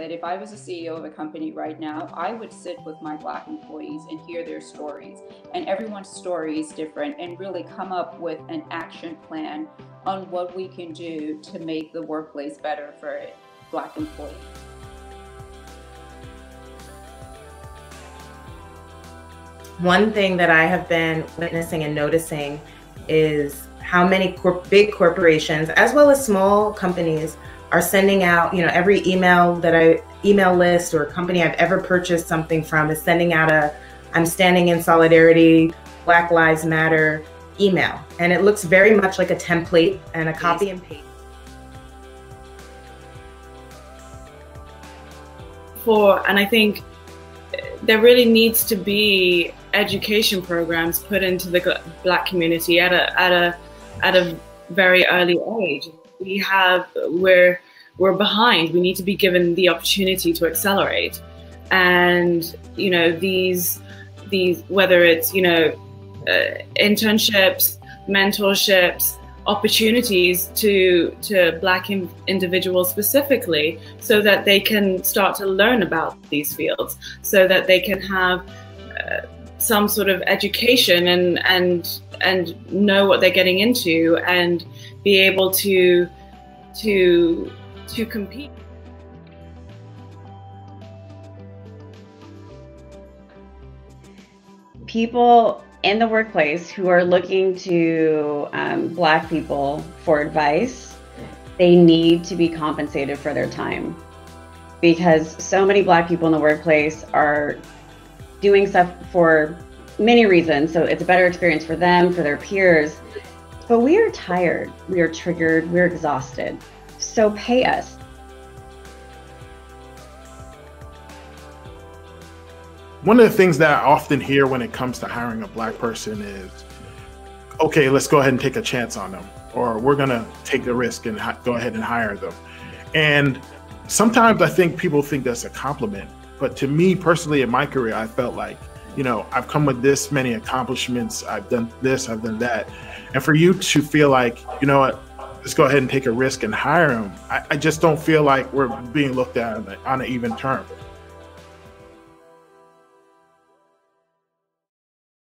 that if I was a CEO of a company right now, I would sit with my Black employees and hear their stories. And everyone's story is different, and really come up with an action plan on what we can do to make the workplace better for Black employees. One thing that I have been witnessing and noticing is how many big corporations, as well as small companies, are sending out, you know, every email list or company I've ever purchased something from is sending out a "I'm standing in solidarity, Black Lives Matter" email. And it looks very much like a template and a copy and paste. And I think there really needs to be education programs put into the Black community at a very early age. We're behind. We need to be given the opportunity to accelerate. And you know, these whether it's, you know, internships, mentorships, opportunities to Black individuals specifically, so that they can start to learn about these fields, so that they can have some sort of education and know what they're getting into and be able to compete. People in the workplace who are looking to Black people for advice, they need to be compensated for their time, because so many Black people in the workplace are doing stuff for many reasons. So it's a better experience for them, for their peers, but we are tired, we are triggered, we're exhausted. So pay us. One of the things that I often hear when it comes to hiring a Black person is, okay, let's go ahead and take a chance on them, or we're gonna take the risk and go ahead and hire them. And sometimes I think people think that's a compliment, but to me personally in my career, I felt like, you know, I've come with this many accomplishments, I've done this, I've done that. And for you to feel like, you know what, let's go ahead and take a risk and hire them, I just don't feel like we're being looked at on an even term.